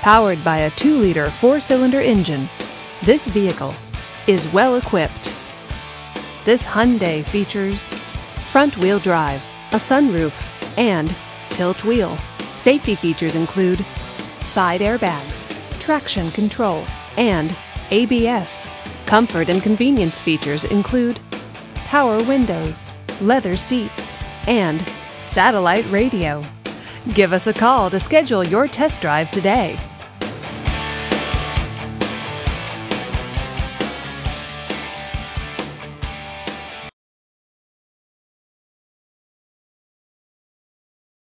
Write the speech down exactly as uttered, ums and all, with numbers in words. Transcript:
Powered by a two liter four-cylinder engine, this vehicle is well equipped. This Hyundai features front-wheel drive, a sunroof, and tilt wheel. Safety features include side airbags, traction control, and A B S. Comfort and convenience features include power windows, leather seats, and satellite radio. Give us a call to schedule your test drive today.